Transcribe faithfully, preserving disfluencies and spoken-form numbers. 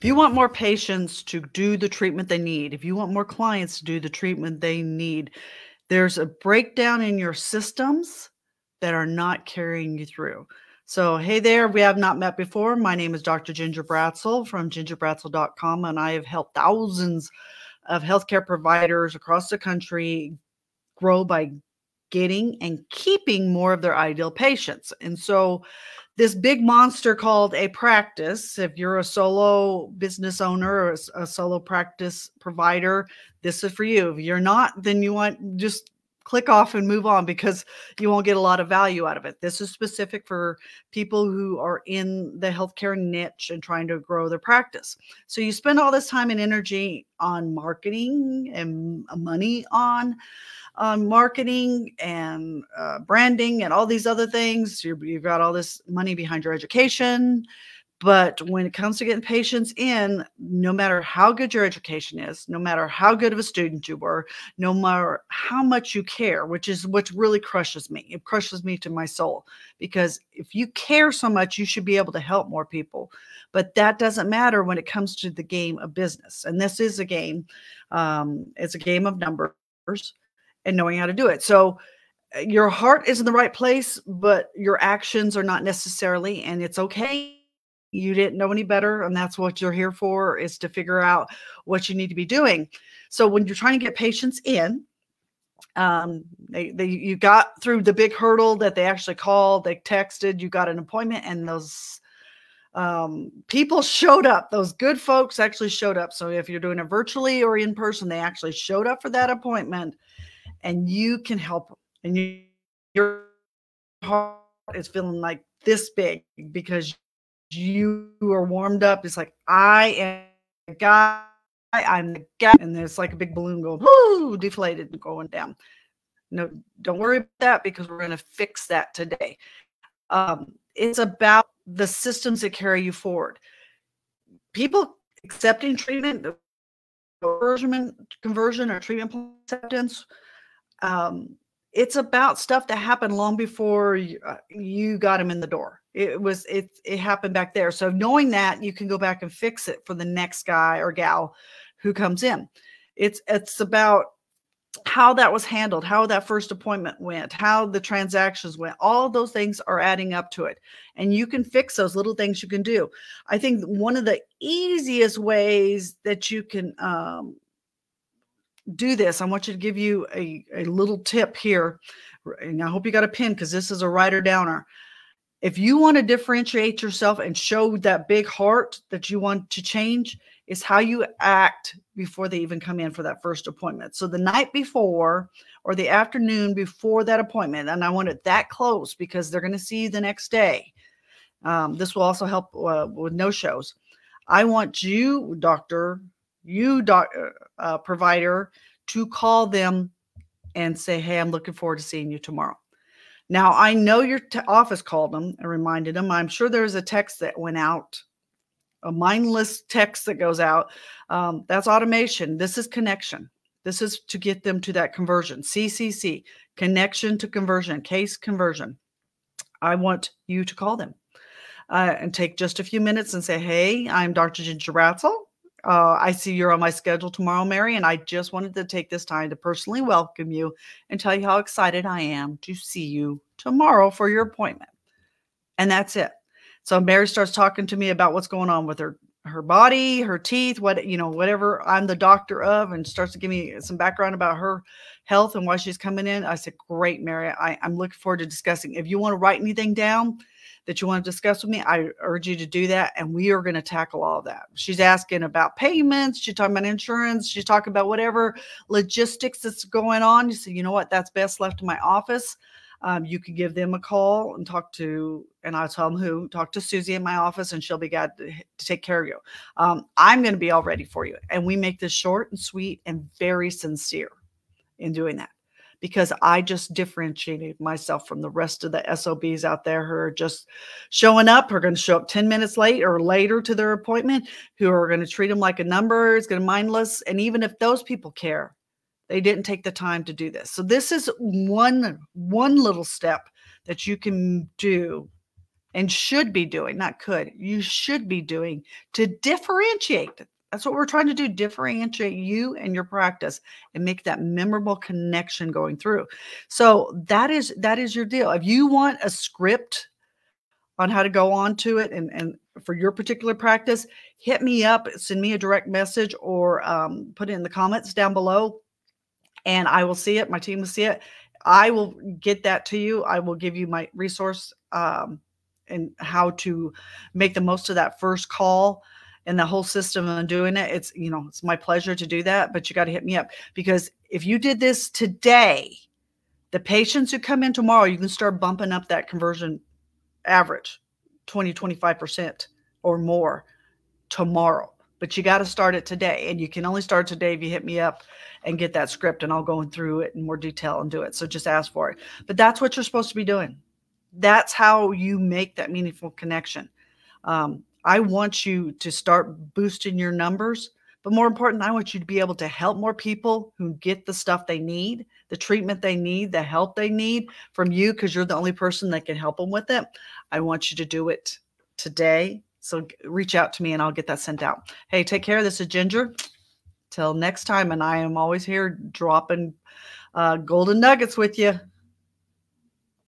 If you want more patients to do the treatment they need, if you want more clients to do the treatment they need, there's a breakdown in your systems that are not carrying you through. So, hey there, we have not met before. My name is Doctor Ginger Bratzel from ginger bratzel dot com, and I have helped thousands of healthcare providers across the country grow by getting and keeping more of their ideal patients. And so this big monster called a practice, if you're a solo business owner or a solo practice provider, this is for you. If you're not, then you want just click off and move on because you won't get a lot of value out of it. This is specific for people who are in the healthcare niche and trying to grow their practice. So you spend all this time and energy on marketing and money on um, marketing and uh, branding and all these other things. You're, you've got all this money behind your education. But when it comes to getting patients in, no matter how good your education is, no matter how good of a student you were, no matter how much you care, which is what really crushes me. It crushes me to my soul because if you care so much, you should be able to help more people. But that doesn't matter when it comes to the game of business. And this is a game. Um, it's a game of numbers and knowing how to do it. So your heart is in the right place, but your actions are not necessarily, and it's okay. You didn't know any better, and that's what you're here for, is to figure out what you need to be doing. So when you're trying to get patients in, um, they, they, you got through the big hurdle that they actually called, they texted, you got an appointment, and those um, people showed up. Those good folks actually showed up. So if you're doing it virtually or in person, they actually showed up for that appointment, and you can help them. And you, your heart is feeling like this big because you are warmed up. It's like, I am the guy, I'm the guy. And there's like a big balloon going, woo, deflated and going down. No, don't worry about that because we're going to fix that today. Um, it's about the systems that carry you forward. People accepting treatment, conversion, conversion or treatment plan acceptance, um, it's about stuff that happened long before you, uh, you got them in the door. It was, it, it happened back there. So knowing that, you can go back and fix it for the next guy or gal who comes in. It's, it's about how that was handled, how that first appointment went, how the transactions went. All those things are adding up to it. And you can fix those little things you can do. I think one of the easiest ways that you can, um, do this. I want you to give you a, a little tip here. And I hope you got a pen because this is a writer downer. If you want to differentiate yourself and show that big heart that you want to change, is how you act before they even come in for that first appointment. So the night before or the afternoon before that appointment, and I want it that close because they're going to see you the next day. Um, this will also help uh, with no-shows. I want you, doctor, you doc, uh, provider, to call them and say, hey, I'm looking forward to seeing you tomorrow. Now, I know your office called them and reminded them. I'm sure there's a text that went out, a mindless text that goes out. Um, that's automation. This is connection. This is to get them to that conversion. C C C, connection to conversion, case conversion. I want you to call them uh, and take just a few minutes and say, hey, I'm Doctor Ginger Bratzel. Uh, I see you're on my schedule tomorrow, Mary, and I just wanted to take this time to personally welcome you and tell you how excited I am to see you tomorrow for your appointment. And that's it. So Mary starts talking to me about what's going on with her, her body, her teeth, what, you know, whatever I'm the doctor of, and starts to give me some background about her health and why she's coming in. I said, great, Mary. I, I'm looking forward to discussing. If you want to write anything down that you want to discuss with me, I urge you to do that. And we are going to tackle all of that. She's asking about payments. She's talking about insurance. She's talking about whatever logistics that's going on. You say, you know what? That's best left to my office. Um, you could give them a call and talk to, and I'll tell them who, talk to Susie in my office and she'll be glad to, to take care of you. Um, I'm going to be all ready for you. And we make this short and sweet and very sincere in doing that. Because I just differentiated myself from the rest of the S O Bs out there who are just showing up, who are going to show up ten minutes late or later to their appointment, who are going to treat them like a number, it's going to mindless. And even if those people care, they didn't take the time to do this. So this is one, one little step that you can do and should be doing, not could, you should be doing to differentiate. That's what we're trying to do, differentiate you and your practice and make that memorable connection going through. So that is, that is your deal. If you want a script on how to go on to it and, and for your particular practice, hit me up, send me a direct message, or um, put it in the comments down below, and I will see it. My team will see it. I will get that to you. I will give you my resource um, and how to make the most of that first call and the whole system on doing it. It's, you know, it's my pleasure to do that, but you got to hit me up, because if you did this today, the patients who come in tomorrow, you can start bumping up that conversion average twenty, twenty-five percent or more tomorrow. But you got to start it today. And you can only start today if you hit me up and get that script, and I'll go through it in more detail and do it. So just ask for it. But that's what you're supposed to be doing. That's how you make that meaningful connection. Um, I want you to start boosting your numbers, but more important, I want you to be able to help more people who get the stuff they need, the treatment they need, the help they need from you, because you're the only person that can help them with it. I want you to do it today. So reach out to me and I'll get that sent out. Hey, take care. This is Ginger. Till next time. And I am always here dropping uh, golden nuggets with you.